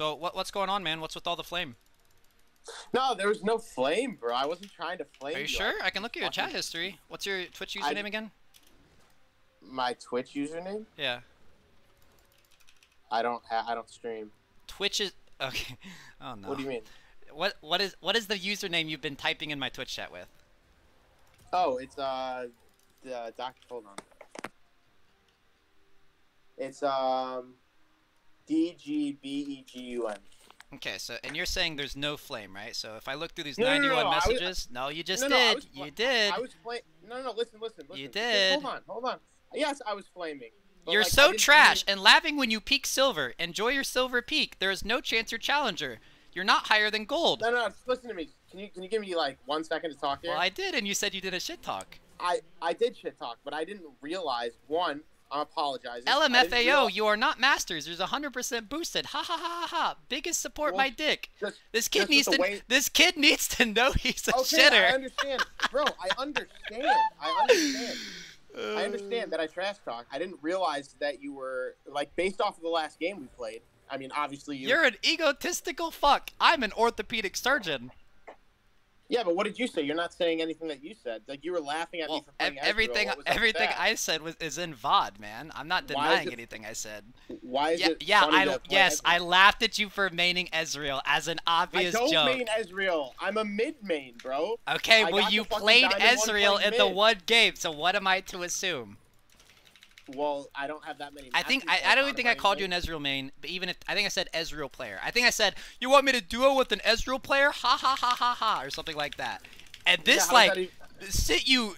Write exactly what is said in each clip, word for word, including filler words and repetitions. So what what's going on, man? What's with all the flame? No, there was no flame, bro. I wasn't trying to flame. Are you, you. sure? I can look at your chat history. What's your Twitch username I... again? My Twitch username? Yeah. I don't. Ha I don't stream. Twitch is okay. Oh no. What do you mean? What what is what is the username you've been typing in my Twitch chat with? Oh, it's uh, uh doc. Hold on. It's um, D G B E G U N. Okay, so and you're saying there's no flame, right? So if I look through these no, ninety-one no, no, messages, was, no, you just no, no, did. You did. I was flaming. No, no, listen, listen, listen. You did. Hold on, hold on. Yes, I was flaming. You're like, so trash and laughing when you peak silver. Enjoy your silver peak. There is no chance you're challenger. You're not higher than gold. No, no, just listen to me. Can you can you give me like one second to talk here? Well, I did, and you said you did a shit talk. I I did shit talk, but I didn't realize one. I'm apologizing. L M F A O, you are not masters. There's one hundred percent boosted. Ha ha ha ha ha. Biggest support, well, my dick. Just, this kid needs to. Way... This kid needs to know he's a okay, shitter. I understand, bro. I understand. I understand. Uh... I understand that I trash talk. I didn't realize that you were like based off of the last game we played. I mean, obviously you. You're an egotistical fuck. I'm an orthopedic surgeon. Yeah, but what did you say? You're not saying anything that you said. Like you were laughing at well, me for playing Ezreal. Everything, everything I said was is in V O D, man. I'm not denying it, anything I said. Why is yeah, it? Yeah, I yes, Ezreal? I laughed at you for maining Ezreal as an obvious joke. I don't joke. main Ezreal. I'm a mid main, bro. Okay, I well you played Ezreal in mid. the one game, so what am I to assume? Well, I don't have that many. I think I, I don't even think I called you an Ezreal main, but even if I think I said Ezreal player. I think I said you want me to duo with an Ezreal player, ha ha ha ha ha, or something like that. And this yeah, like even... sit you,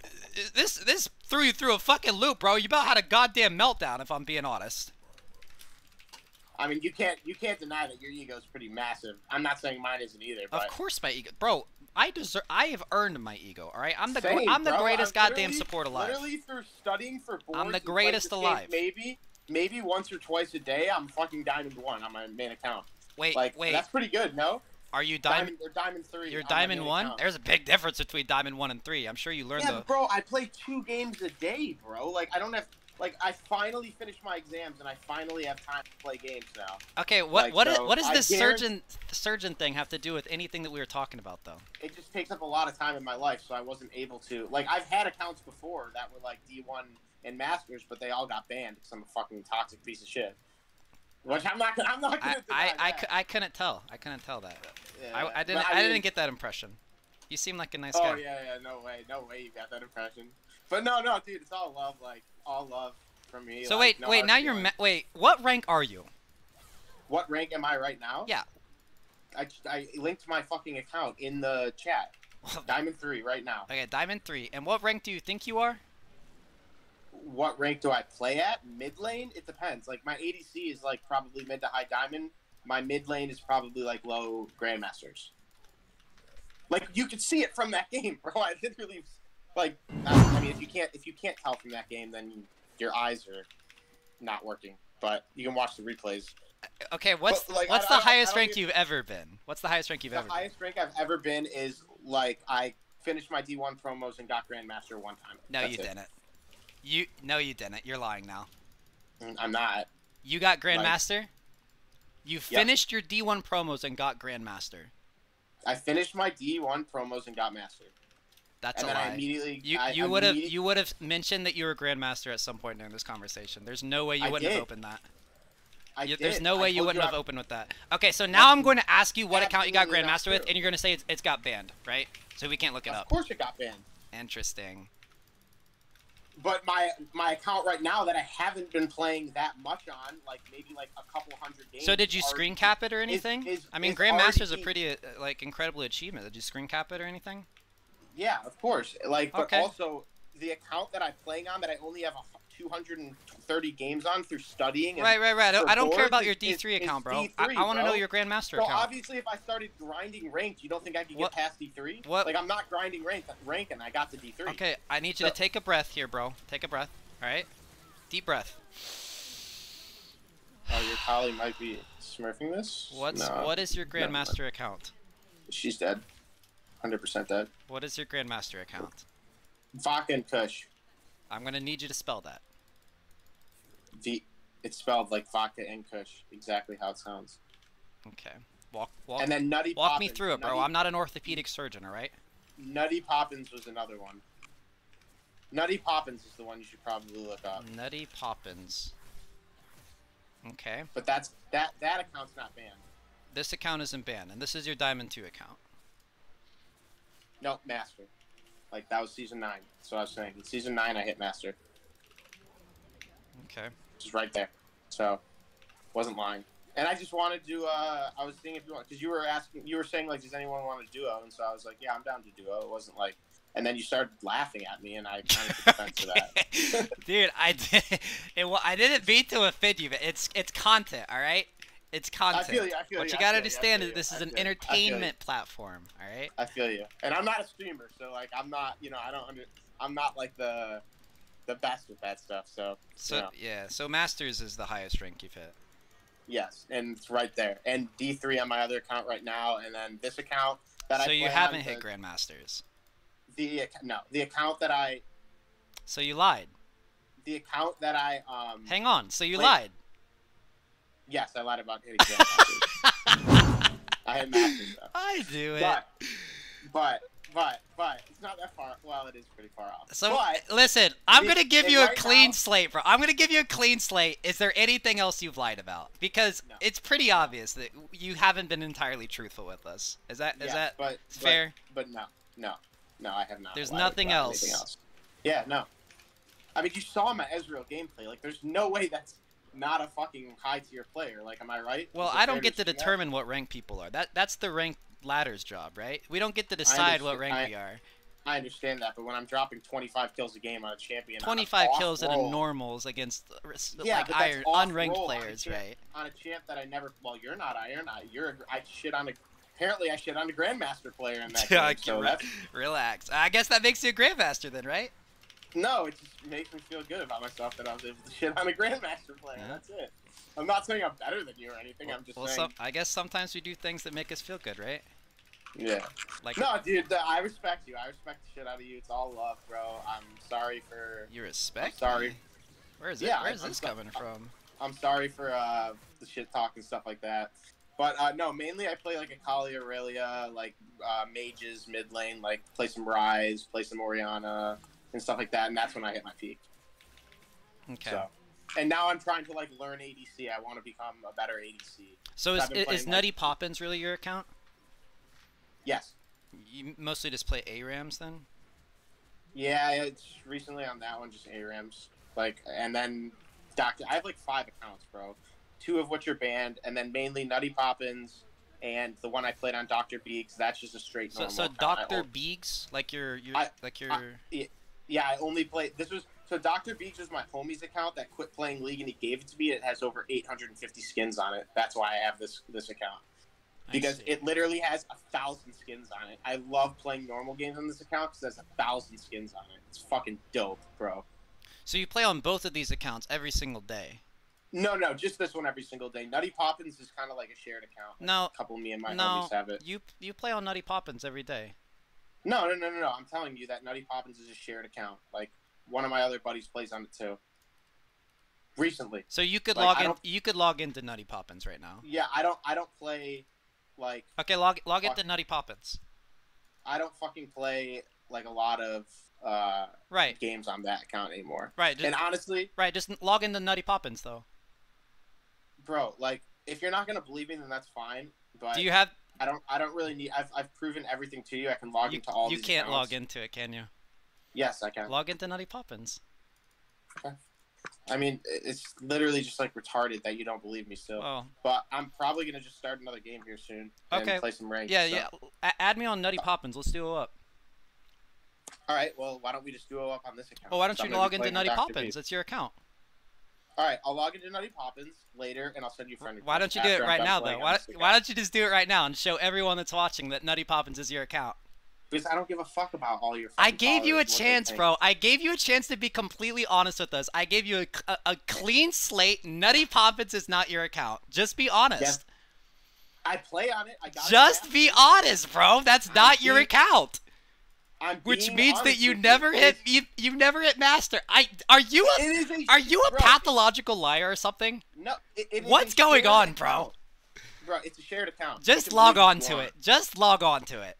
this this threw you through a fucking loop, bro. You about had a goddamn meltdown, if I'm being honest. I mean, you can't you can't deny that your ego's pretty massive. I'm not saying mine isn't either. But... Of course, my ego, bro. I deserve. I have earned my ego. All right, I'm the Same, I'm the bro. greatest I'm goddamn support alive. Literally through studying for boards. I'm the greatest alive. Game, maybe maybe once or twice a day, I'm fucking diamond one on my main account. Wait, like, wait, that's pretty good, no? Are you diamond? diamond or diamond three? You're diamond one. Account. There's a big difference between diamond one and three. I'm sure you learned. Yeah, the... bro, I play two games a day, bro. Like I don't have. Like I finally finished my exams and I finally have time to play games now. Okay, what like, what so is what does this surgeon surgeon thing have to do with anything that we were talking about though? It just takes up a lot of time in my life, so I wasn't able to. Like I've had accounts before that were like D one and masters, but they all got banned because I'm a fucking toxic piece of shit. Which I'm not. I'm not gonna. I I, I, I couldn't tell. I couldn't tell that. Yeah, I, I didn't. I, I mean, didn't get that impression. You seem like a nice oh, guy. Oh yeah, yeah. No way. No way. You got that impression. But no, no, dude. It's all love. Like. All love from me. So like, wait, no wait, now you're ma wait. What rank are you? What rank am I right now? Yeah. I I linked my fucking account in the chat. Diamond three right now. Okay, diamond three. And what rank do you think you are? What rank do I play at? Mid lane? It depends. Like my A D C is like probably mid to high diamond. My mid lane is probably like low grandmasters. Like you could see it from that game, bro. I literally. Like, I mean, if you can't if you can't tell from that game, then you, your eyes are not working. But you can watch the replays. Okay, what's but, like, what's the highest rank you've ever been? What's the highest rank you've ever been? The highest rank I've ever been is like I finished my D one promos and got Grandmaster one time. No, you didn't. You no, you didn't. You're lying now. I'm not. You got Grandmaster. Like, you finished yeah. your D one promos and got Grandmaster. I finished my D one promos and got Master. That's and a lie. You, you would have you would have mentioned that you were Grandmaster at some point during this conversation. There's no way you I wouldn't did. have opened that. I you, did. There's no way you wouldn't you have I... opened with that. Okay, so now Absolutely. I'm going to ask you what Absolutely account you got Grandmaster with, and you're going to say it's, it's got banned, right? So we can't look it of up. Of course it got banned. Interesting. But my my account right now that I haven't been playing that much on, like maybe like a couple hundred games. So did you screen cap it or anything? Is, is, I mean, Grandmaster's a pretty like incredible achievement. Did you screen cap it or anything? Yeah, of course. Like, but okay. also the account that I'm playing on that I only have two hundred thirty games on through studying. And right, right, right. I don't care about your D three is, account, bro. D three, I, I want to know your Grandmaster so account. Obviously, if I started grinding ranked, you don't think I could what? get past D three? What? Like, I'm not grinding ranked, rank and I got to D three. Okay, I need you so. to take a breath here, bro. Take a breath. All right? Deep breath. Oh, your colleague might be smurfing this? What's, no, what is your Grandmaster account? She's dead. one hundred percent dead. What is your Grandmaster account? Vakken Kush. I'm gonna need you to spell that. The it's spelled like vodka and kush, exactly how it sounds. Okay. Walk, walk, and then Nutty walk Poppins. me through it, bro. Nutty, I'm not an orthopedic surgeon, all right? Nutty Poppins was another one. Nutty Poppins is the one you should probably look up. Nutty Poppins. Okay. But that's that. That account's not banned. This account isn't banned, and this is your Diamond two account. No, Master. Like, that was Season nine. That's what I was saying. In Season nine, I hit Master. Okay. Which is right there. So, wasn't lying. And I just wanted to, uh, I was thinking if you want, because you were asking, you were saying, like, does anyone want a duo? And so I was like, yeah, I'm down to duo. It wasn't like, and then you started laughing at me, and I kind of took offense to that. Dude, I, did, it, well, I didn't mean to offend you, but it's, it's content, all right? It's content. I feel you, I feel you. What you gotta understand is this is an entertainment platform, all right? I feel you. And I'm not a streamer, so, like, I'm not, you know, I don't, under, I'm not, like, the the best with that stuff, so. So, you know. Yeah, so Masters is the highest rank you've hit. Yes, and it's right there. And D three on my other account right now, and then this account that I. So you haven't hit Grandmasters. The no, the account that I. So you lied. The account that I um. Hang on. So you lied. Yes, I lied about hitting Grandmasters. I hit Masters though. I do it. But, but but but it's not that far. Well, it is pretty far off. So but, listen, I'm gonna give you a clean slate, bro. I'm gonna give you a clean slate. Is there anything else you've lied about? Because no. It's pretty obvious that you haven't been entirely truthful with us. Is that is yes, that but, fair? But, but no, no, no, I have not. There's lied nothing about else. else. Yeah, no. I mean, you saw my Ezreal gameplay. Like, there's no way that's not a fucking high tier player. Like, am I right? Well, I don't get to determine what rank people are. That that's the rank. Ladder's job, right? We don't get to decide what rank I, we are. I understand that, but when I'm dropping twenty-five kills a game on a champion, twenty-five kills roll. at a normals against yeah, like iron, unranked players, on champ, right? On a champ that I never. Well, you're not iron. I, you're. A, I shit on a. Apparently, I shit on a grandmaster player in that game. So re that's, relax. I guess that makes you a grandmaster then, right? No, it just makes me feel good about myself that I was able to shit on a grandmaster player. Yeah. That's it. I'm not saying I'm better than you or anything. Well, I'm just well, saying. Some, I guess sometimes we do things that make us feel good, right? Yeah. Like no, dude. I respect you. I respect the shit out of you. It's all love, bro. I'm sorry for. You respect? I'm sorry. Me? Where is it? Yeah, Where is I'm, this I'm, coming I'm, from? I'm sorry for uh, the shit talk and stuff like that. But uh, no, mainly I play like Akali, Aurelia, like uh, mages, mid lane, like play some Ryze, play some Orianna, and stuff like that. And that's when I hit my peak. Okay. So. And now I'm trying to, like, learn A D C. I want to become a better A D C. So is, is, is Nutty Poppins really your account? Yes. You mostly just play A rams then? Yeah, it's recently on that one, just A rams. Like, and then Doctor I have, like, five accounts, bro. Two of which are banned, and then mainly Nutty Poppins and the one I played on Doctor Beaks. That's just a straight normal So, so Doctor Beaks? Like your... your I, like your... I, yeah, I only played... This was... So Doctor Beach was my homie's account that quit playing League and he gave it to me. It has over eight hundred fifty skins on it. That's why I have this this account. Because it literally has a thousand skins on it. I love playing normal games on this account because it has a thousand skins on it. It's fucking dope, bro. So you play on both of these accounts every single day? No, no, just this one every single day. Nutty Poppins is kind of like a shared account. Like no, a couple of me and my no, homies have it. You, you play on Nutty Poppins every day. No, no, no, no, no. I'm telling you that Nutty Poppins is a shared account. Like... One of my other buddies plays on it too. Recently. So you could like, log in. You could log into Nutty Poppins right now. Yeah, I don't. I don't play, like. Okay, log log fuck, into Nutty Poppins. I don't fucking play like a lot of uh, right games on that account anymore. Right. Just, and honestly. Right. Just log into Nutty Poppins though. Bro, like, if you're not gonna believe me, then that's fine. But do you have? I don't. I don't really need. I've I've proven everything to you. I can log you, into all. You these can't accounts. log into it, can you? Yes, I can. Log into Nutty Poppins. Okay. I mean, it's literally just like retarded that you don't believe me still. Oh. But I'm probably going to just start another game here soon and okay. play some ranked. Yeah, so. yeah. Add me on Nutty Poppins. Let's duo up. All right. Well, why don't we just duo up on this account? Well, why don't so you log into Nutty Poppins? That's your account. All right. I'll log into Nutty Poppins later and I'll send you a friend request. Why don't you do it right now, though? Why, why don't you just do it right now and show everyone that's watching that Nutty Poppins is your account? Because I don't give a fuck about all your I gave you a chance, bro. I gave you a chance to be completely honest with us. I gave you a, a, a clean slate. Nutty Poppins is not your account. Just be honest. Yes. I play on it. I got Just it. be honest, bro. That's not I'm your being, account. I'm Which means that you never you. hit you, you never hit master. I are you a, a, Are you a bro. pathological liar or something? No. It, it What's going on, account. bro? Bro, it's a shared account. Just log on to it. Just log on to it.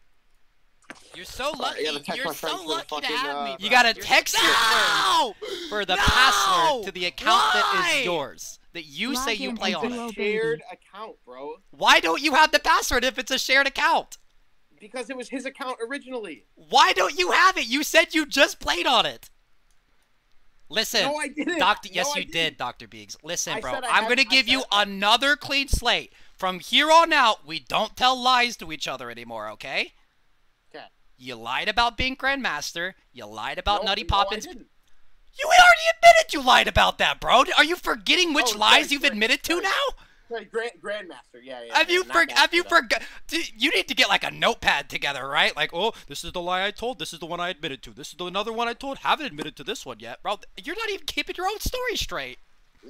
You're so lucky. Uh, yeah, You're so lucky fucking, to have uh, me. You gotta You're text your no! friend for the no! password to the account Why? that is yours. That you log say you play on. It's a shared account, bro. Why don't you have the password if it's a shared account? Because it was his account originally. Why don't you have it? You said you just played on it. Listen, no, I didn't. Doctor, yes, no, you did, Doctor Beegs. Listen, I bro, I I'm going to give you I... another clean slate. From here on out, we don't tell lies to each other anymore, okay? Okay. You lied about being Grandmaster. You lied about no, Nutty Poppins. No, I didn't. You already admitted you lied about that, bro. Are you forgetting which oh, lies sorry, you've sorry, admitted sorry. to now? Like grand, Grandmaster, yeah, yeah. Have yeah, you forgot? Have you forgot? You need to get like a notepad together, right? Like, oh, this is the lie I told. This is the one I admitted to. This is the another one I told. Haven't admitted to this one yet, bro. You're not even keeping your own story straight.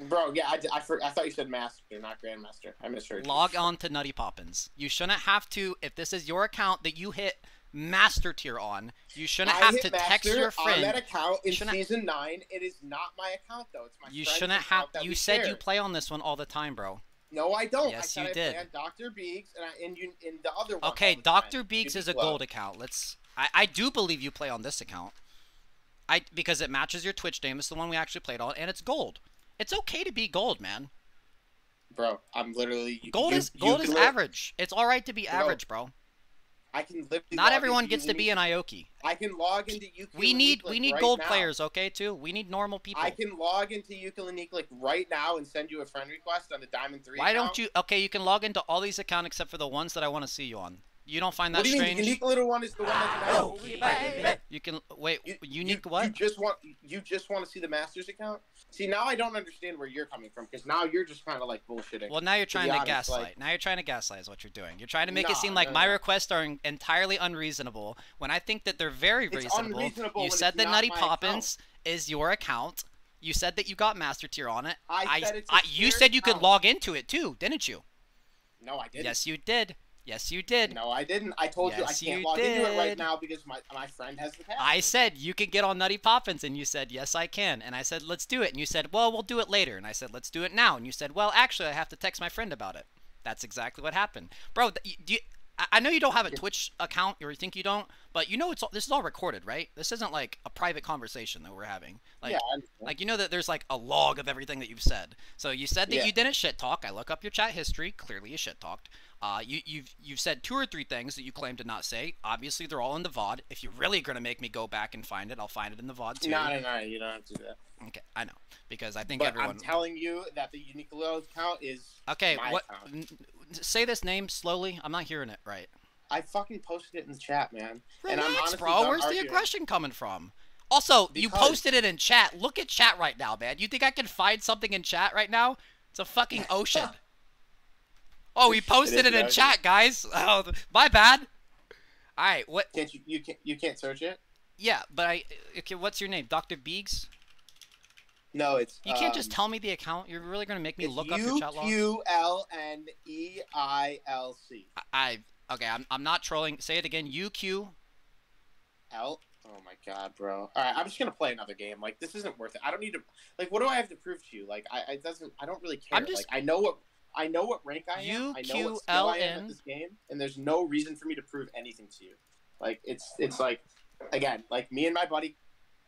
Bro, yeah, I, I, I thought you said master, not Grandmaster. I misheard. Log on to Nutty Poppins. You shouldn't have to, if this is your account that you hit master tier on, you shouldn't I have to text your friend. On that account in season nine, it is not my account though. It's my you shouldn't have. You said shared. you play on this one all the time, bro. No, I don't. Yes, I you I did. Doctor Beegs and I and you in the other one. Okay, Doctor Beegs is a gold account. Let's. I I do believe you play on this account. I because it matches your Twitch name. It's the one we actually played on, and it's gold. It's okay to be gold, man. Bro, I'm literally gold you, is you gold is live. average. It's all right to be bro, average, bro. I can live. Not everyone gets to be an Aoki. I can log into Euclid. We need we need right gold now. players, okay? Too we need normal people. I can log into Euclid like right now and send you a friend request on the Diamond Three. Why account. don't you? Okay, you can log into all these accounts except for the ones that I want to see you on. You don't find that what do you strange? Mean, unique little one is the one that's Aoki. Aoki. You can wait. You, unique you, what? You just want you just want to see the Masters account. See, now I don't understand where you're coming from because now you're just kind of like bullshitting. Well, now you're trying to, to honest, gaslight. Like, now you're trying to gaslight is what you're doing. You're trying to make nah, it seem like no, my no. requests are entirely unreasonable when I think that they're very it's reasonable. Unreasonable you said that Nutty Poppins account. is your account. You said that you got master tier on it. I, I said it's I, You said you account. could log into it too, didn't you? No, I didn't. Yes, you did. Yes, you did. No, I didn't. I told yes, you I can't you log did. into it right now because my, my friend has the password. I said, you can get on Nutty Poppins, and you said, yes, I can. And I said, let's do it. And you said, well, we'll do it later. And I said, let's do it now. And you said, well, actually, I have to text my friend about it. That's exactly what happened. Bro, do you, I know you don't have a Twitch account, or you think you don't, but you know it's all, this is all recorded, right? This isn't like a private conversation that we're having. Like, yeah, like you know that there's like a log of everything that you've said. So you said that yeah. you didn't shit talk. I look up your chat history. Clearly you shit talked. Uh, you, you've, you've said two or three things that you claim to not say. Obviously, they're all in the V O D. If you're really going to make me go back and find it, I'll find it in the V O D, too. No, no, no. You don't have to do that. Okay, I know. Because I think but everyone... I'm telling you that the unique little account is Okay, my what? Account. Say this name slowly. I'm not hearing it right. I fucking posted it in the chat, man. Relax, and I'm bro. Where's arguing. the aggression coming from? Also, because... you posted it in chat. Look at chat right now, man. You think I can find something in chat right now? It's a fucking ocean. Oh, we posted it, it in noisy. chat, guys. Oh, my bad. All right, what? Can't you you can't you can't search it? Yeah, but I. Okay, what's your name, Doctor Beegs? No, it's. You can't um, just tell me the account. You're really gonna make me look up your chat log. U L N E I L C. I okay. I'm I'm not trolling. Say it again. U Q. L. Oh my god, bro. All right, I'm just gonna play another game. Like this isn't worth it. I don't need to. Like, what do I have to prove to you? Like, I it doesn't. I don't really care. I'm just. Like, I know what. I know what rank I am. I know what skill I am at this game, and there's no reason for me to prove anything to you. Like it's it's like, again, like me and my buddy,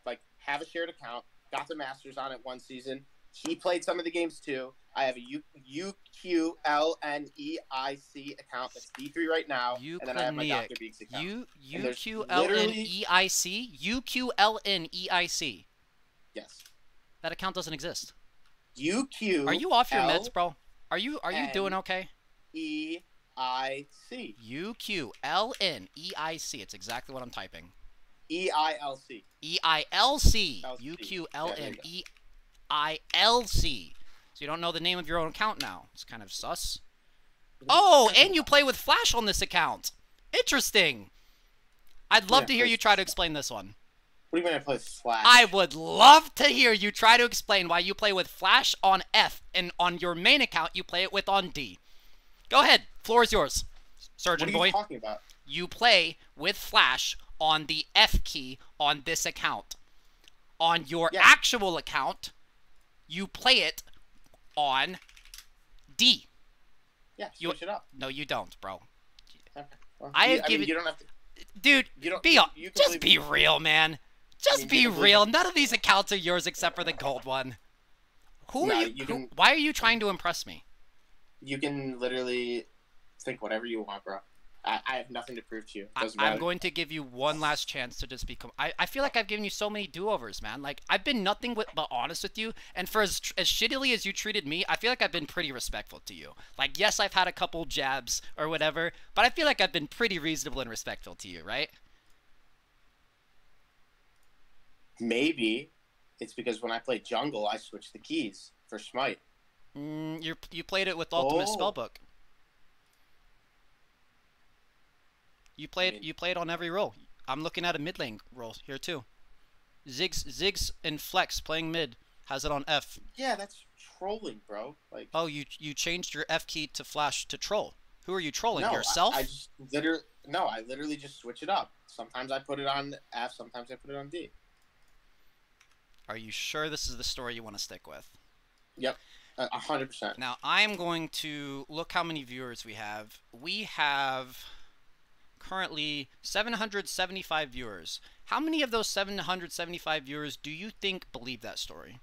like have a shared account. Got the Masters on it one season. He played some of the games too. I have a U U Q L N E I C account that's D three right now, and then I have my Doctor Beegs account. U U Q L N E I C U Q L N E I C. Yes. That account doesn't exist. U Q. Are you off your meds, bro? Are you are you N doing okay? E I C. U Q L N E I C. It's exactly what I'm typing. E I L C. E I L C. U Q L N E I L C. So you don't know the name of your own account now. It's kind of sus. Oh, and you play with Flash on this account. Interesting. I'd love yeah, to hear you try to explain this one. What do you mean I play Flash? I would love to hear you try to explain why you play with Flash on F and on your main account you play it with on D. Go ahead. Floor is yours, Surgeon Boy. What are you boy. talking about? You play with Flash on the F key on this account. On your yes. actual account, you play it on D. Yeah, switch you, it up. No, you don't, bro. Okay. Well, I have I given mean, you don't have to. Dude, you don't, be you, you just be it. real, man. Just I mean, be real. None of these accounts are yours except for the gold one. Who no, are you? you who, can, why are you trying to impress me? You can literally think whatever you want, bro. I, I have nothing to prove to you. I, I'm going to give you one last chance to just become. I, I feel like I've given you so many do-overs, man. Like I've been nothing with, but honest with you. And for as as shittily as you treated me, I feel like I've been pretty respectful to you. Like yes, I've had a couple jabs or whatever, but I feel like I've been pretty reasonable and respectful to you, right? Maybe it's because when I play jungle, I switch the keys for Smite. Mm, you you played it with Ultimate oh. Spellbook. You played I mean, you played on every role. I'm looking at a mid lane role here too. Ziggs Ziggs and Flex playing mid has it on F. Yeah, that's trolling, bro. Like oh, you you changed your F key to flash to troll. Who are you trolling? No, yourself? I, I just literally no, I literally just switch it up. Sometimes I put it on F, sometimes I put it on D. Are you sure this is the story you want to stick with? Yep, a hundred percent. Now I'm going to look how many viewers we have. We have currently seven hundred seventy-five viewers. How many of those seven hundred seventy-five viewers do you think believe that story?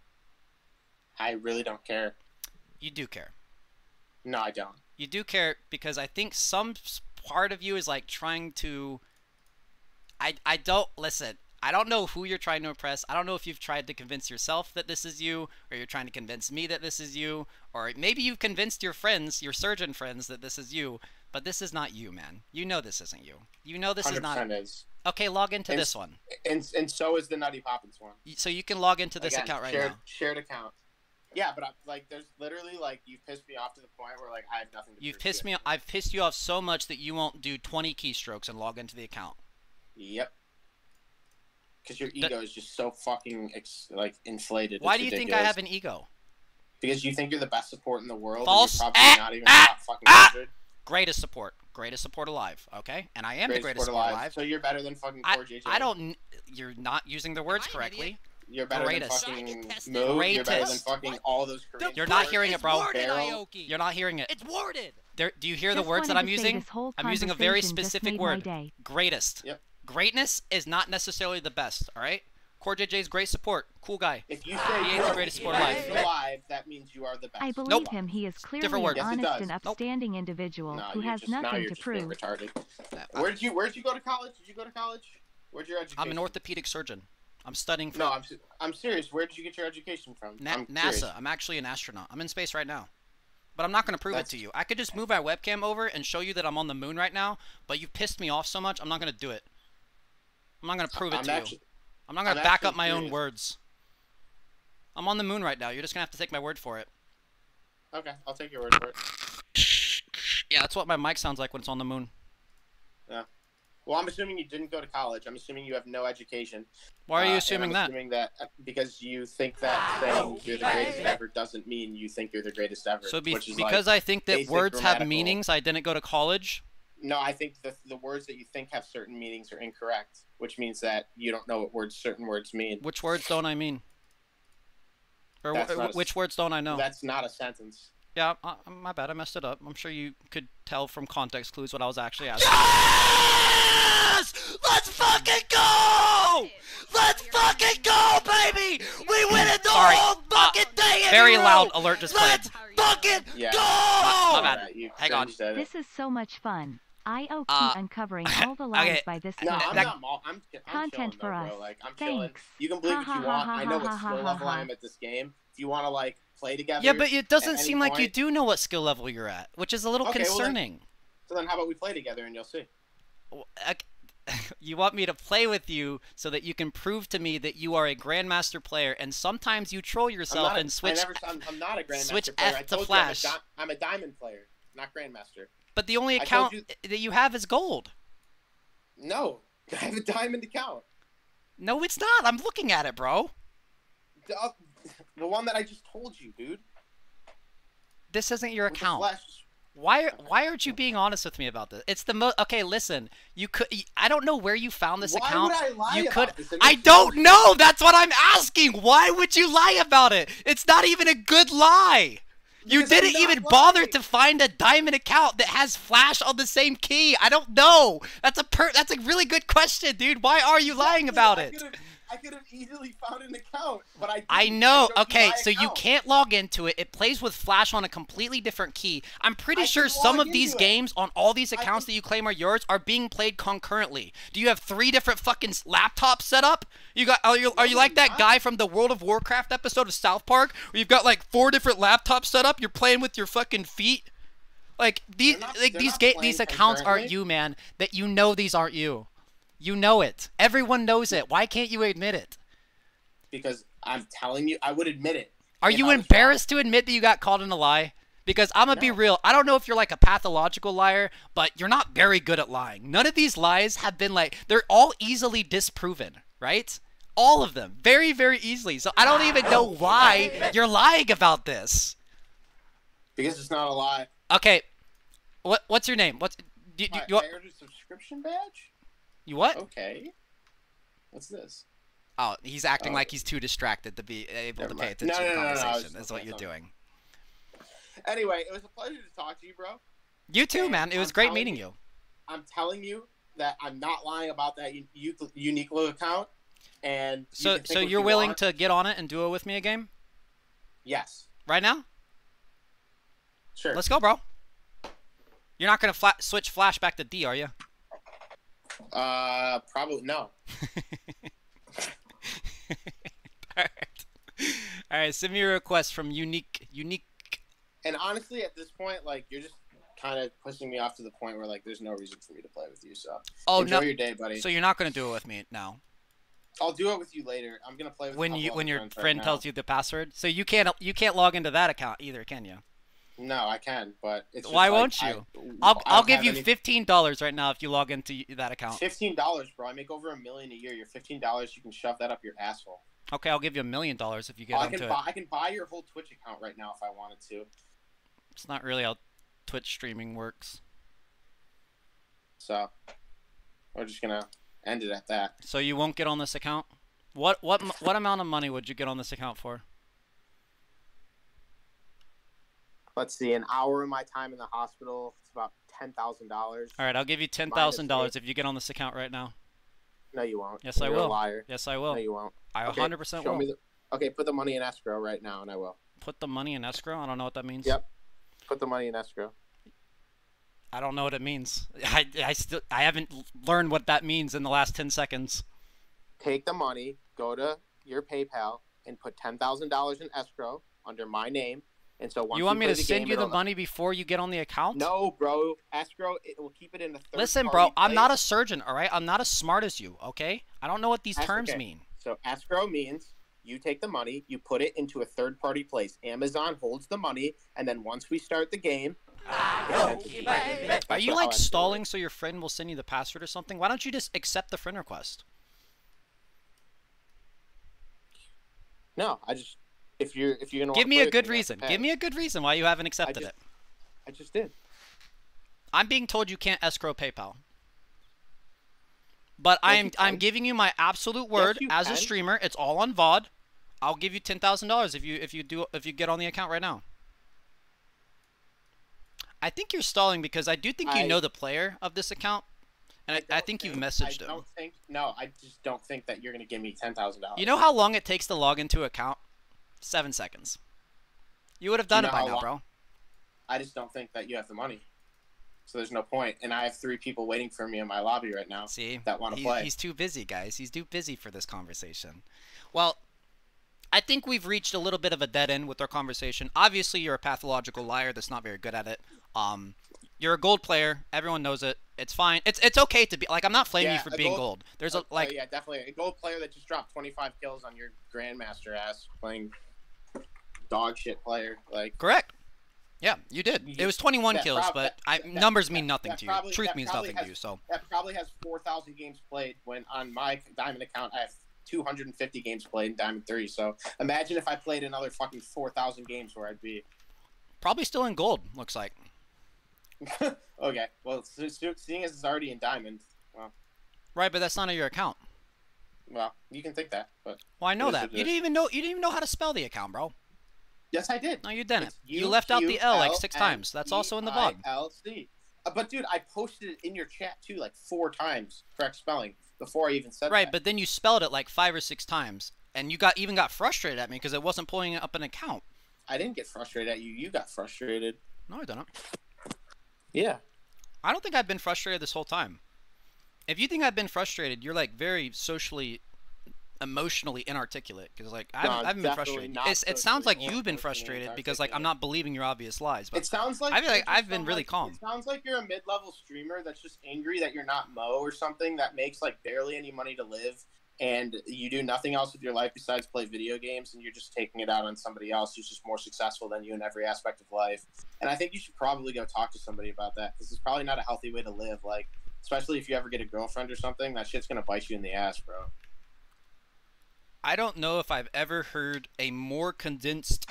I really don't care. You do care. No, I don't. You do care because I think some part of you is like trying to... I, I don't... Listen, I don't know who you're trying to impress. I don't know if you've tried to convince yourself that this is you, or you're trying to convince me that this is you, or maybe you've convinced your friends, your surgeon friends, that this is you. But this is not you, man. You know this isn't you. You know this is not. Is. Okay, log into and, this one. And and so is the Nutty Poppins one. So you can log into this Again, account right shared, now. Shared account. Yeah, but I, like, there's literally like you've pissed me off to the point where like I have nothing. To You've pissed to me. It. I've pissed you off so much that you won't do twenty keystrokes and log into the account. Yep. Because your ego the... is just so fucking ex like inflated. Why it's do you ridiculous. think I have an ego? Because you think you're the best support in the world. False. And you're probably ah, not even ah, not fucking ah, injured. Greatest support. Greatest support alive. Okay? And I am greatest the greatest support, support alive. alive. So you're better than fucking I, J J. I don't... You're not using the words correctly. You're better greatest. than fucking Mo. Greatest. You're better than fucking what? all those Korean You're not hearing it, bro. Warded, you're not hearing it. It's worded. There, do you hear just the words that I'm using? I'm using a very specific word. Greatest. Yep. Greatness is not necessarily the best, all right? Core J J's great support. Cool guy. If you say he is the greatest sport alive, alive, that means you are the best. I believe nope. him. He is clearly an honest yes, and upstanding nope. individual no, who has just, nothing to prove. Where'd you Where'd you go to college? Did you go to college? Where'd your education? I'm an orthopedic surgeon. I'm studying. For... No, I'm I'm serious. Where did you get your education from? Na I'm NASA. Curious. I'm actually an astronaut. I'm in space right now. But I'm not going to prove That's... it to you. I could just move my webcam over and show you that I'm on the moon right now. But you pissed me off so much. I'm not going to do it. I'm not going to prove it I'm to actually... you. I'm not going to back up my serious. own words. I'm on the moon right now. You're just going to have to take my word for it. Okay, I'll take your word for it. Yeah, that's what my mic sounds like when it's on the moon. Yeah. Well, I'm assuming you didn't go to college. I'm assuming you have no education. Why are you uh, assuming that? I'm assuming that because you think that saying you're the greatest ever doesn't mean you think you're the greatest ever. So be which is because like I think that words grammatical. have meanings, I didn't go to college? No, I think the, the words that you think have certain meanings are incorrect, which means that you don't know what words certain words mean. Which words don't I mean? Or wh which words don't I know? That's not a sentence. Yeah, I, my bad. I messed it up. I'm sure you could tell from context clues what I was actually asking. Yes! Let's fucking go! Let's fucking go, baby! We win it the Sorry. whole fucking uh, day in Very loud room. alert just Let's played. Let's fucking yeah. go! My bad. Right, Hang on. This is so much fun. I O T uh, uncovering all the lies okay. by this no, I'm that, not, I'm, I'm content for though, us. Like, I'm Thanks. Chilling. You can believe ha, what you ha, want. Ha, I know ha, what skill ha, level ha. I am at this game. If you want to like play together, yeah, but it doesn't seem point, like you do know what skill level you're at, which is a little okay, concerning. Well then, so then, how about we play together and you'll see? Well, I, you want me to play with you so that you can prove to me that you are a grandmaster player, and sometimes you troll yourself and switch. I'm not a grandmaster player. I told you I'm a diamond player, not grandmaster. But the only account you, that you have is gold. No, I have a diamond account. No, it's not. I'm looking at it, bro. The, uh, the one that I just told you, dude. This isn't your With account. Why? Why aren't you being honest with me about this? It's the most. Okay, listen. You could. I don't know where you found this why account. Why would I lie you about could, this? I don't know. That's what I'm asking. Why would you lie about it? It's not even a good lie. You didn't even bother to find a diamond account that has Flash on the same key. I don't know. That's a per that's a really good question, dude. Why are you lying about it? I could have easily found an account, but I didn't. I know. I okay, so account. You can't log into it. It plays with Flash on a completely different key. I'm pretty I sure some of these it. games on all these accounts that you claim are yours are being played concurrently. Do you have three different fucking laptops set up? You got? Are you, are you like that guy from the World of Warcraft episode of South Park where you've got like four different laptops set up? You're playing with your fucking feet? Like these, not, like these, these accounts aren't you, man. That you know these aren't you. You know it. Everyone knows it. Why can't you admit it? Because I'm telling you, I would admit it. Are you embarrassed to admit that you got caught in a lie? Because I'm going to be real. I don't know if you're like a pathological liar, but you're not very good at lying. None of these lies have been like, they're all easily disproven, right? All of them. Very, very easily. So I don't even know why you're lying about this. Because it's not a lie. Okay. What? What's your name? What's, do, do, do, I ordered a subscription badge? You what? Okay. What's this? Oh, he's acting oh. like he's too distracted to be able Never to pay attention no, to the no, conversation. No, no, no. That's what you're doing. Anyway, it was a pleasure to talk to you, bro. You too, and man. It was I'm great meeting you. I'm telling you that I'm not lying about that Uniqlo account. And so, you so you're you willing want. to get on it and duo with me a game? Yes. Right now? Sure. Let's go, bro. You're not gonna fla switch Flash back to D, are you? Uh, probably no. All right, all right. Send me a request from Unique, Unique. And honestly, at this point, like you're just kind of pushing me off to the point where like there's no reason for me to play with you. So oh, enjoy no. your day, buddy. So you're not gonna do it with me now. I'll do it with you later. I'm gonna play with when you when your friend right tells now. you the password. So you can't you can't log into that account either, can you? No, I can, but it's why like, won't you? I, I'll I'll give you fifteen dollars right now if you log into that account. Fifteen dollars, bro. I make over a million a year. Your fifteen dollars, you can shove that up your asshole. Okay, I'll give you a million dollars if you get oh, into I can it. Buy, I can buy your whole Twitch account right now if I wanted to. It's not really how Twitch streaming works. So we're just gonna end it at that. So you won't get on this account. What what what amount of money would you get on this account for? Let's see, an hour of my time in the hospital. It's about ten thousand dollars. All right, I'll give you ten thousand dollars if you get on this account right now. No, you won't. Yes, You're I will. A liar. Yes, I will. No, you won't. I okay, one hundred percent will. Me the, okay, put the money in escrow right now, and I will. Put the money in escrow? I don't know what that means. Yep. Put the money in escrow. I don't know what it means. I I still I haven't learned what that means in the last ten seconds. Take the money, go to your PayPal, and put ten thousand dollars in escrow under my name. And so once you want you me to send game, you the money that. before you get on the account? No, bro. Escrow, it will keep it in the third Listen, bro, place. I'm not a surgeon, all right? I'm not as smart as you, okay? I don't know what these As terms okay. mean. So escrow means you take the money, you put it into a third-party place. Amazon holds the money, and then once we start the game... Ah, yeah, are you, like, stalling so your friend will send you the password or something? Why don't you just accept the friend request? No, I just... If you're, if you're gonna give me a good reason. Give me a good reason why you haven't accepted it. I just did. I'm being told you can't escrow PayPal. But I'm I'm giving you my absolute word as a streamer. It's all on V O D. I'll give you ten thousand dollars if you if you do if you get on the account right now. I think you're stalling because I do think you know the player of this account. And I, I, I think, think you've messaged him. I don't think, no, I just don't think that you're gonna give me ten thousand dollars. You know how long it takes to log into an account? Seven seconds. You would have done you know, it by now, bro. I just don't think that you have the money. So there's no point. And I have three people waiting for me in my lobby right now See, that want to he, play. He's too busy, guys. He's too busy for this conversation. Well, I think we've reached a little bit of a dead end with our conversation. Obviously, you're a pathological liar that's not very good at it. Um, you're a gold player. Everyone knows it. It's fine. It's it's okay to be like I'm not flaming yeah, you for being gold. gold. There's a like oh, yeah, definitely a gold player that just dropped twenty-five kills on your grandmaster ass playing dog shit player like correct. Yeah, you did. You, it was twenty-one kills, prob, but that, I, that, numbers that, mean nothing that, to you. Probably, Truth means nothing has, to you. So that probably has four thousand games played. When on my diamond account, I have two hundred fifty games played in diamond three. So imagine if I played another fucking four thousand games where I'd be probably still in gold. Looks like. Okay, well, seeing as it's already in diamond, well. Right, but that's not on your account. Well, you can think that, but. Well, I know that. You didn't even know. You didn't even know how to spell the account, bro. Yes, I did. No, you didn't. You left out the L like six times. That's also in the vlog. But dude, I posted it in your chat too, like four times, correct spelling, before I even said that. Right, but then you spelled it like five or six times, and you got even got frustrated at me because it wasn't pulling up an account. I didn't get frustrated at you. You got frustrated. No, I didn't. Yeah. I don't think I've been frustrated this whole time. If you think I've been frustrated, you're like very socially, emotionally inarticulate. Because like I haven't, no, I haven't been frustrated. It's, it sounds like you've been frustrated because like I'm not believing your obvious lies. But it sounds like I feel like I've been really like, calm. It sounds like you're a mid-level streamer that's just angry that you're not Mo or something that makes like barely any money to live. And you do nothing else with your life besides play video games, and you're just taking it out on somebody else who's just more successful than you in every aspect of life. And I think you should probably go talk to somebody about that, because it's probably not a healthy way to live. Like, especially if you ever get a girlfriend or something, that shit's going to bite you in the ass, bro. I don't know if I've ever heard a more condensed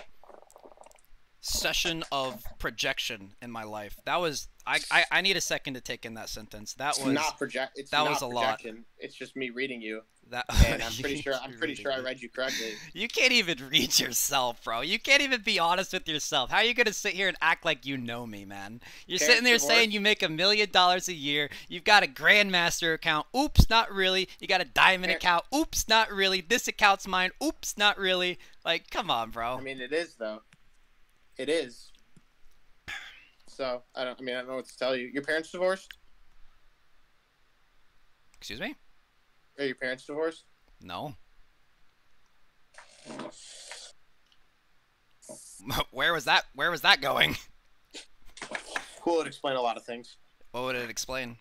session of projection in my life. That was... I, I, I need a second to take in that sentence. That was not project. It's that not was a projection. lot. It's just me reading you. That and I'm pretty sure I'm pretty sure I read you correctly. You can't even read yourself, bro. You can't even be honest with yourself. How are you gonna sit here and act like you know me, man? You're Parents sitting there divorce. saying you make a million dollars a year. You've got a grandmaster account. Oops, not really. You got a diamond Parents. account. Oops, not really. This account's mine. Oops, not really. Like, come on, bro. I mean, it is though. It is. So, I don't, I mean, I don't know what to tell you. Your parents divorced? Excuse me? Are your parents divorced? No. Where was that? Where was that going? Cool. It would explain a lot of things. What would it explain?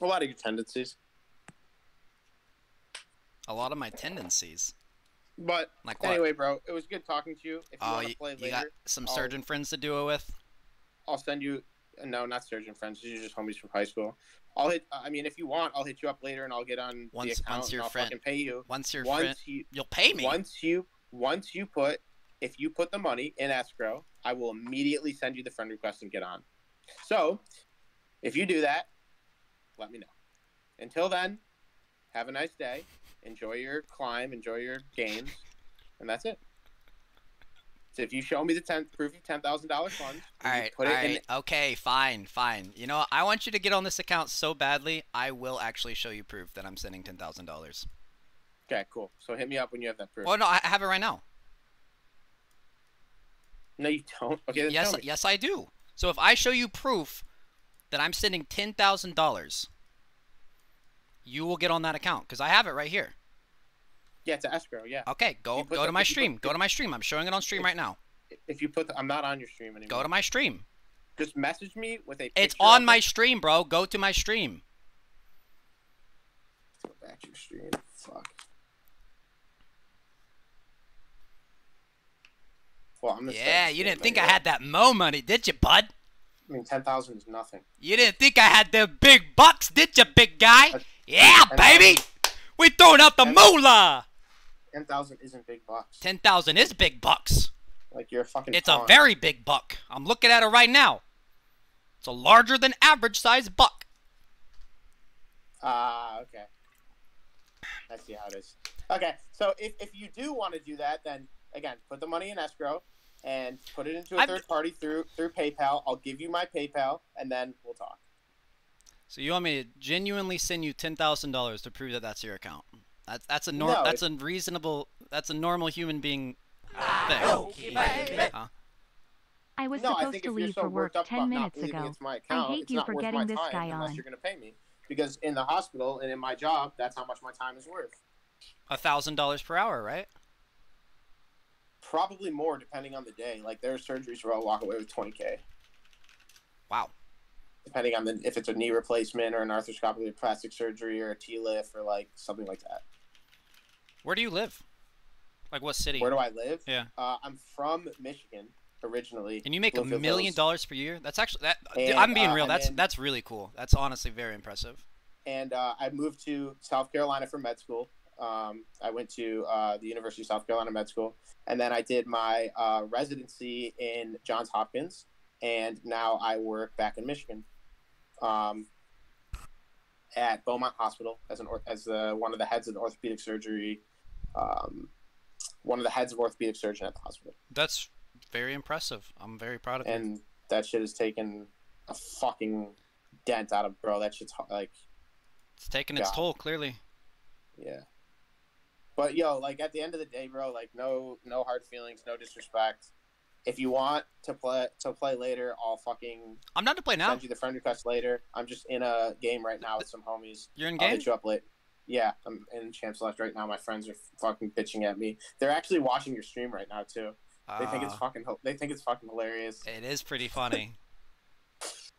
A lot of your tendencies. A lot of my tendencies? But, like anyway, bro, it was good talking to you. If you oh, want to play you later. got some I'll... surgeon friends to duo with? I'll send you – no, not surgeon friends. These are just homies from high school. I'll hit – I mean, if you want, I'll hit you up later and I'll get on once, the account once you're and I'll friend. fucking pay you. Once you're once friend you, – you'll pay me. Once you once you put – if you put the money in escrow, I will immediately send you the friend request and get on. So if you do that, let me know. Until then, have a nice day. Enjoy your climb. Enjoy your games. And that's it. So if you show me the ten, proof of ten thousand dollars funds, all right, put it all right. in okay, fine, fine. You know, I want you to get on this account so badly, I will actually show you proof that I'm sending ten thousand dollars. Okay, cool. So hit me up when you have that proof. Oh, no, I have it right now. No, you don't. Okay, then yes, yes, I do. So if I show you proof that I'm sending ten thousand dollars, you will get on that account because I have it right here. Yeah, it's an escrow, yeah. Okay, go go to my stream. Go to my stream. I'm showing it on stream right now. If you put the, I'm not on your stream anymore. Go to my stream. Just message me with a picture. It's on my stream, bro. Go to my stream. Go back to your stream. Fuck. Well, I'm yeah, you didn't think I had that Mo money, did you, bud? I mean, ten thousand is nothing. You didn't think I had the big bucks, did you, big guy? Yeah, baby. We throwing out the moolah. Ten thousand isn't big bucks. Ten thousand is big bucks. Like you're a fucking. It's pawn. a very big buck. I'm looking at it right now. It's a larger than average size buck. Ah, uh, okay. I see how it is. Okay, so if if you do want to do that, then again, put the money in escrow and put it into a I've... third party through through PayPal. I'll give you my PayPal, and then we'll talk. So you want me to genuinely send you ten thousand dollars to prove that that's your account? That's that's a normal. No, that's a reasonable. That's a normal human being thing. Okay, huh? I was no, supposed I to leave so for work ten minutes ago. My account, I hate you for getting this guy on. You're gonna pay me because in the hospital and in my job, that's how much my time is worth. A thousand dollars per hour, right? Probably more, depending on the day. Like there are surgeries where I'll walk away with twenty k. Wow. Depending on the, if it's a knee replacement or an arthroscopic or plastic surgery or a T-lift or like something like that. Where do you live? Like what city? Where do I live? Yeah. Uh, I'm from Michigan originally. And you make a million dollars per year? That's actually that. And, I'm being uh, real. That's then, that's really cool. That's honestly very impressive. And uh, I moved to South Carolina for med school. Um, I went to uh, the University of South Carolina Med School, and then I did my uh, residency in Johns Hopkins, and now I work back in Michigan. Um, at Beaumont Hospital as an as the, one of the heads of the orthopedic surgery um, one of the heads of orthopedic surgeon at the hospital. That's very impressive. I'm very proud of and you. And that shit has taken a fucking dent out of bro. That shit's like it's taking God. its toll, clearly. Yeah. But yo, like at the end of the day, bro, like no no hard feelings, no disrespect. If you want to play to play later, I'll fucking I'm not to play now. Send you the friend request later. I'm just in a game right now with some homies. You're in game? I'll hit you up late. Yeah, I'm in Champ Select right now. My friends are fucking bitching at me. They're actually watching your stream right now too. Uh, they think it's fucking they think it's fucking hilarious. It is pretty funny.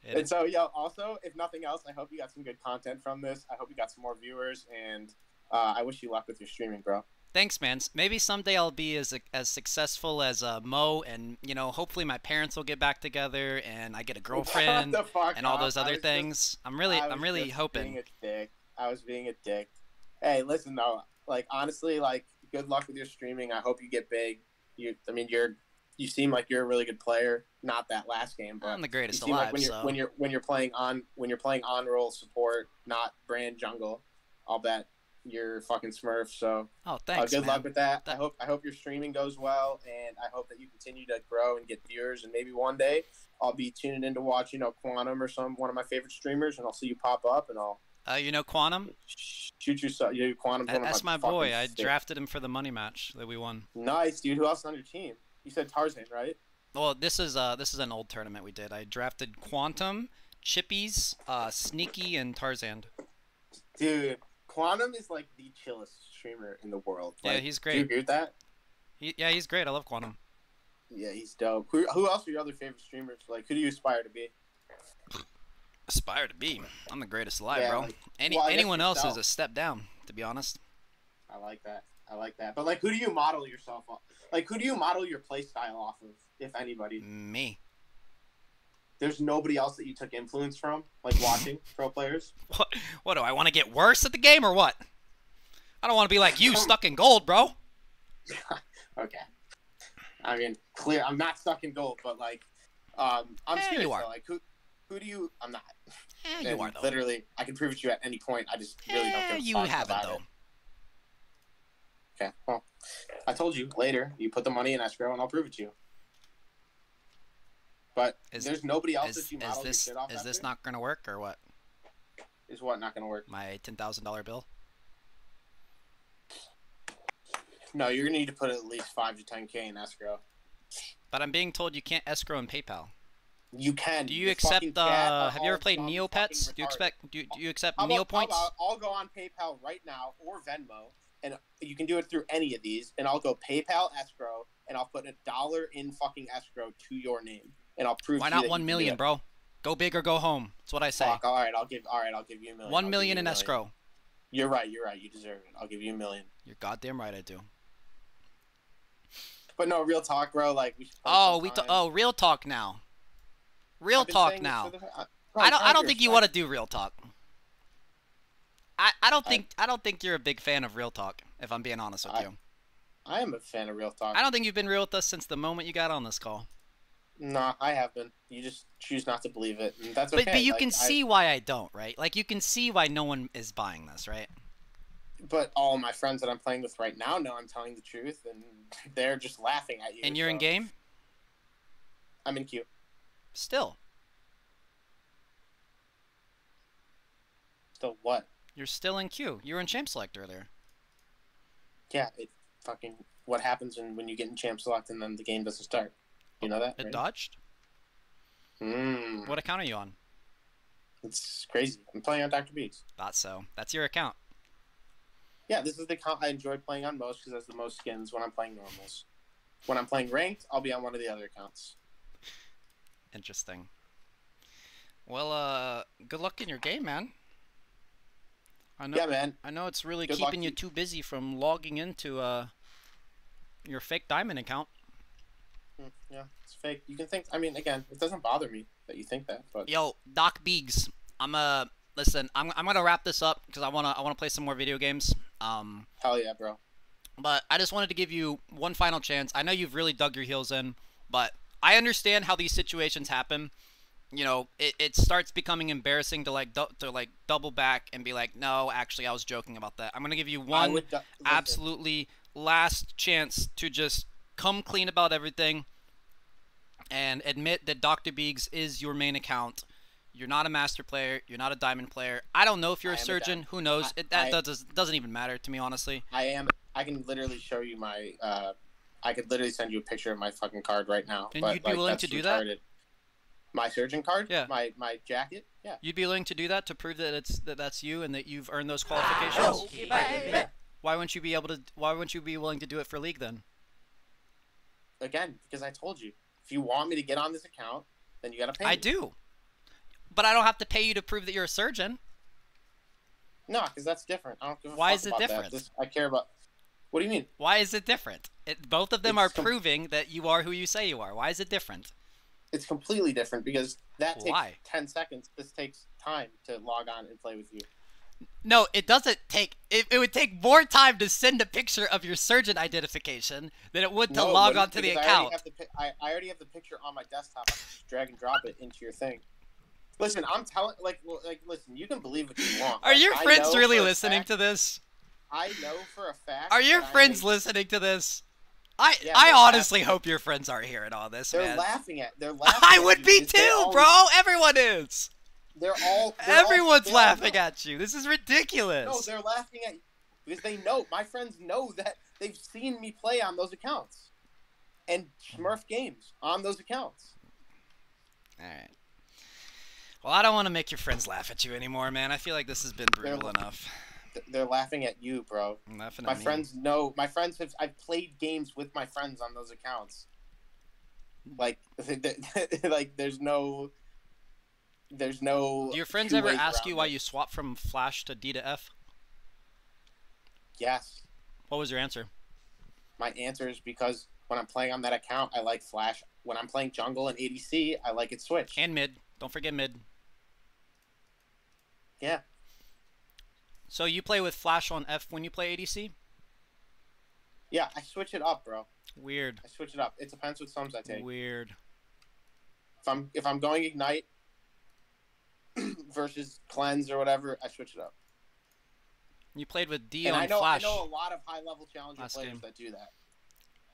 It and is. So yo, also if nothing else, I hope you got some good content from this. I hope you got some more viewers, and uh, I wish you luck with your streaming, bro. Thanks, man. Maybe someday I'll be as as successful as uh, Mo, and you know, hopefully my parents will get back together, and I get a girlfriend, and all those other things. Just, I'm really, I was I'm really just hoping. Being a dick. I was being a dick. Hey, listen though, like honestly, like good luck with your streaming. I hope you get big. You, I mean, you're, you seem like you're a really good player. Not that last game, but I'm the greatest alive. Like when, you're, so. when you're when you're playing on when you're playing on roll support, not brand jungle, all that. You're fucking Smurf, so oh, thanks, uh, good man. luck with that. that. I hope I hope your streaming goes well, and I hope that you continue to grow and get viewers. And maybe one day I'll be tuning in to watch, you know, Quantum or some one of my favorite streamers, and I'll see you pop up, and I'll. Uh, you know Quantum. Shoot yourself, you know, Quantum. I, that's my, my boy. I drafted him for the money match that we won. Nice, dude. Who else is on your team? You said Tarzan, right? Well, this is uh this is an old tournament we did. I drafted Quantum, Chippies, uh, Sneaky, and Tarzan. Dude. Quantum is like the chillest streamer in the world. Like, yeah, he's great. Do you agree with that? He, yeah, he's great. I love Quantum. Yeah, he's dope. Who, who else are your other favorite streamers? Like, who do you aspire to be? Aspire to be? I'm the greatest alive, yeah, bro. Like, Any well, anyone else yourself. is a step down, to be honest. I like that. I like that. But like, who do you model yourself off? Like, who do you model your play style off of, if anybody? Me. There's nobody else that you took influence from, like watching pro players. What? What do I want to get worse at the game or what? I don't want to be like you, stuck in gold, bro. Okay. I mean, clear. I'm not stuck in gold, but like, um, I'm yeah, serious. You are. Though. Like, who, who do you? I'm not. Yeah, you are though. Literally, I can prove it to you at any point. I just really yeah, don't. You haven't though. It. Okay. Well, I told you later. You put the money in escrow, and I'll prove it to you. But is, there's nobody else is, that you model is this, your shit off Is after? this not going to work or what? Is what not going to work? My ten thousand dollar bill? No, you're going to need to put at least five to ten K in escrow. But I'm being told you can't escrow in PayPal. You can. Do you accept the... Uh, have you ever played Neopets? Do you, expect, do, do you accept I'll, Neopoints? I'll, I'll go on PayPal right now or Venmo, and you can do it through any of these, and I'll go PayPal escrow, and I'll put a dollar in fucking escrow to your name. And I'll prove. Why not one million, bro? Go big or go home. That's what I say. Fuck, all right, I'll give. All right, I'll give you a million. One million in escrow. You're right. You're right. You deserve it. I'll give you a million. You're goddamn right. I do. But no, real talk, bro. Like we. Oh, we. Oh, real talk now. Real talk now. I don't. I don't think you want to do real talk. I. I don't think. I don't think you're a big fan of real talk. If I'm being honest with you. I am a fan of real talk. I don't think you've been real with us since the moment you got on this call. Nah, I have been. You just choose not to believe it. And that's okay. But, but you like, can see I, why I don't, right? Like, you can see why no one is buying this, right? But all my friends that I'm playing with right now know I'm telling the truth, and they're just laughing at you. And you're so. in game? I'm in queue. Still? Still what? You're still in queue. You were in Champ Select earlier. Yeah, it fucking... What happens when, when you get in Champ Select and then the game doesn't start? You know that, it right? dodged? Mm. What account are you on? It's crazy. I'm playing on Doctor B's. Thought so. That's your account. Yeah, this is the account I enjoy playing on most because that's the most skins when I'm playing normals. When I'm playing ranked, I'll be on one of the other accounts. Interesting. Well, uh, good luck in your game, man. I know, yeah, man. I know it's really good keeping you too busy from logging into uh, your fake diamond account. Yeah, it's fake. You can think. I mean, again, it doesn't bother me that you think that. But yo, Doc Beegs, I'm a listen. I'm I'm gonna wrap this up because I wanna I wanna play some more video games. Um. Hell yeah, bro. But I just wanted to give you one final chance. I know you've really dug your heels in, but I understand how these situations happen. You know, it it starts becoming embarrassing to like du to like double back and be like, no, actually, I was joking about that. I'm gonna give you one absolutely last chance to just come clean about everything and admit that Doctor Beegs is your main account. You're not a master player. You're not a diamond player. I don't know if you're I a surgeon. A Who knows? I, it, that I, doesn't, doesn't even matter to me, honestly. I am. I can literally show you my. Uh, I could literally send you a picture of my fucking card right now. And but, you'd be like, willing to do retarded. that? My surgeon card? Yeah. My my jacket? Yeah. You'd be willing to do that to prove that it's that that's you and that you've earned those qualifications. Oh, okay. Why wouldn't you be able to? Why wouldn't you be willing to do it for League then? Again, because I told you, if you want me to get on this account, then you gotta pay. I me. do. But I don't have to pay you to prove that you're a surgeon. No, because that's different. I don't give a Why fuck is it about different? That. I care about. What do you mean? Why is it different? It, both of them it's are com... proving that you are who you say you are. Why is it different? It's completely different because that takes Why? ten seconds. This takes time to log on and play with you. No, it doesn't take. It, it would take more time to send a picture of your surgeon identification than it would to no, log on to the account. I already, have the, I, I already have the picture on my desktop. I can just drag and drop it into your thing. Listen, I'm telling, like, like, listen, you can believe what you want. Are like, your friends really listening fact, to this? I know for a fact. Are your friends think, listening to this? I, yeah, I honestly laughing. hope your friends aren't hearing all this, they're man. They're laughing at, they're laughing I at would you, be too, all, bro. Everyone is. They're all. They're Everyone's all, laughing at you. This is ridiculous. No, they're laughing at you because they know, my friends know that they've seen me play on those accounts and Smurf games on those accounts. All right. Well, I don't want to make your friends laugh at you anymore, man. I feel like this has been brutal they're, enough. They're laughing at you, bro. I'm laughing at my friends know. My friends have. I've played games with my friends on those accounts. Like, like there's no. There's no. Do your friends ever ask you why you swapped from Flash to D to F? Yes. What was your answer? My answer is because when I'm playing on that account, I like Flash. When I'm playing jungle and A D C, I like it switch. And mid. Don't forget mid. Yeah. So you play with Flash on F when you play A D C? Yeah, I switch it up, bro. Weird. I switch it up. It depends what sums I take. Weird. If I'm if I'm going Ignite versus Cleanse or whatever, I switch it up. You played with D and on I know, Flash. I know a lot of high-level challenger Last players game. that do that.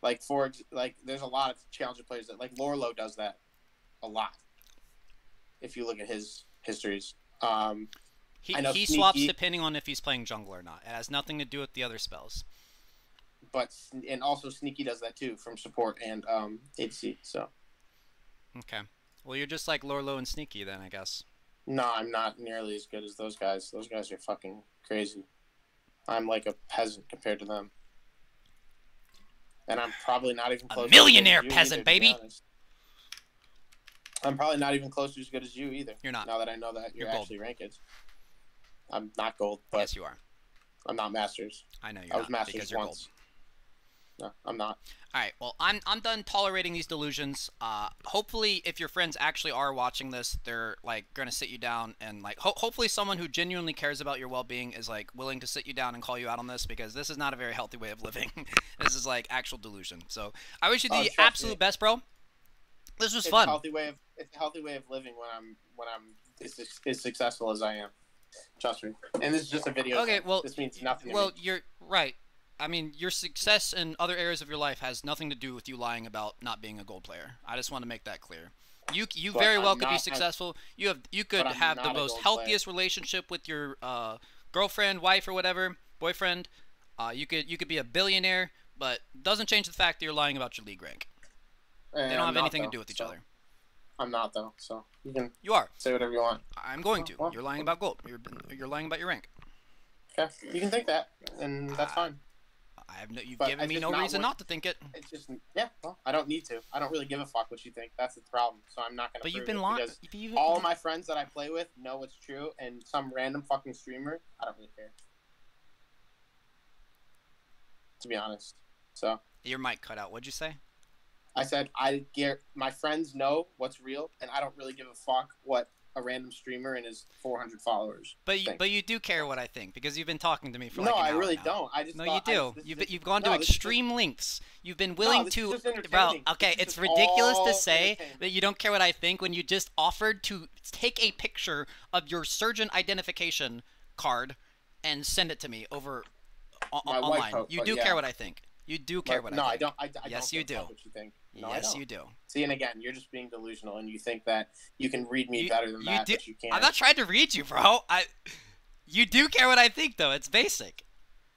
Like for like, there's a lot of challenger players that like Lourlo does that a lot. If you look at his histories, um, he, I know he Sneaky, swaps depending on if he's playing jungle or not. It has nothing to do with the other spells. But and also Sneaky does that too from support and um, A D C. So okay, well you're just like Lourlo and Sneaky then, I guess. No, I'm not nearly as good as those guys. Those guys are fucking crazy. I'm like a peasant compared to them, and I'm probably not even close. A millionaire peasant, baby. I'm probably not even close to as good as you either. You're not. Now that I know that you're, you're actually ranked. I'm not gold, but yes, you are. I'm not masters. I know you're I was not masters because you're once. gold. No, I'm not. All right. Well, I'm I'm done tolerating these delusions. Uh, hopefully, if your friends actually are watching this, they're like gonna sit you down and like ho hopefully someone who genuinely cares about your well-being is like willing to sit you down and call you out on this because this is not a very healthy way of living. This is like actual delusion. So I wish you the oh, absolute me. best, bro. This was it's fun. A healthy way of, it's a healthy way of living when I'm when I'm as, as successful as I am. Trust me. And this is just a video. Okay, so well, this means nothing. Well, to me. You're right. I mean, your success in other areas of your life has nothing to do with you lying about not being a gold player. I just want to make that clear. You you but very well I'm could not, be successful. I, you have you could have the most healthiest player. relationship with your uh, girlfriend, wife, or whatever, boyfriend. Uh, you could you could be a billionaire, but doesn't change the fact that you're lying about your league rank. They don't I'm have anything though, to do with each so. other. I'm not though, so you can. You are. Say whatever you want. I'm going to. You're lying about gold. You're you're lying about your rank. Okay, you can think that, and that's uh, fine. I have no. You've but given me no not reason worth, not to think it. It's just yeah. Well, I don't need to. I don't really give a fuck what you think. That's the problem. So I'm not gonna. But prove you've been lying. Even... All my friends that I play with know what's true, and some random fucking streamer. I don't really care. To be honest, so. Your mic cut out. What'd you say? I said I get my friends know what's real, and I don't really give a fuck what a random streamer and his four hundred followers. But you, think. but you do care what I think because you've been talking to me for no, like an hour No, I really now. don't. I just no, you do. I, this, you've this, you've gone no, to extreme lengths. You've been willing no, to. Well, okay, it's ridiculous to say that you don't care what I think when you just offered to take a picture of your surgeon identification card and send it to me over my online. Hope, you do yeah. care what I think. You do care but, what no, I think. No, I don't. I, I yes, don't you do. What you think. No, yes, you do. See, and again, you're just being delusional, and you think that you can read me you, better than you that, do. But you can't. I'm not trying to read you, bro. I. You do care what I think, though. It's basic.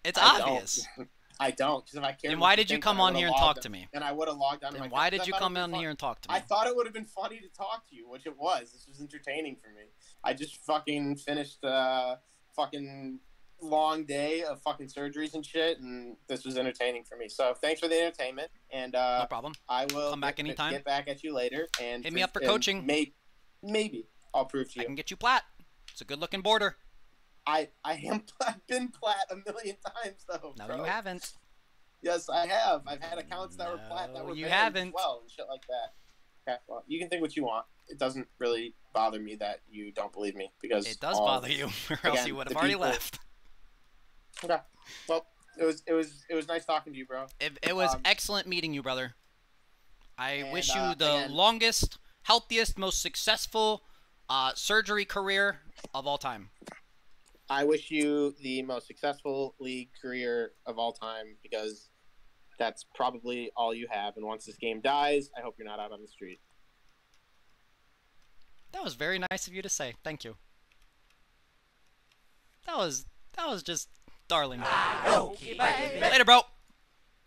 It's I obvious. Don't. I don't, because if I cared. Then why did you come on here and talk to me? And I would have logged on. Then why did you come on here and talk to me? I thought it would have been funny to talk to you, which it was. This was entertaining for me. I just fucking finished uh, fucking. long day of fucking surgeries and shit, and this was entertaining for me. So thanks for the entertainment, and uh no problem. I will come back get, anytime. Get back at you later, and hit me up for coaching. Maybe, maybe I'll prove to you. I can get you plat. It's a good-looking border. I I am I've been plat a million times though. No, bro. You haven't. Yes, I have. I've had accounts that no, were plat that were you haven't as well and shit like that. Okay, well, you can think what you want. It doesn't really bother me that you don't believe me because it does all, bother you, or else again, you would have already people, left. Okay. Well, it was it was it was nice talking to you, bro. It it was um, excellent meeting you, brother. I and, wish you uh, the again, longest, healthiest, most successful uh, surgery career of all time. I wish you the most successful league career of all time because that's probably all you have. And once this game dies, I hope you're not out on the street. That was very nice of you to say. Thank you. That was that was just. Darling. Later, bro.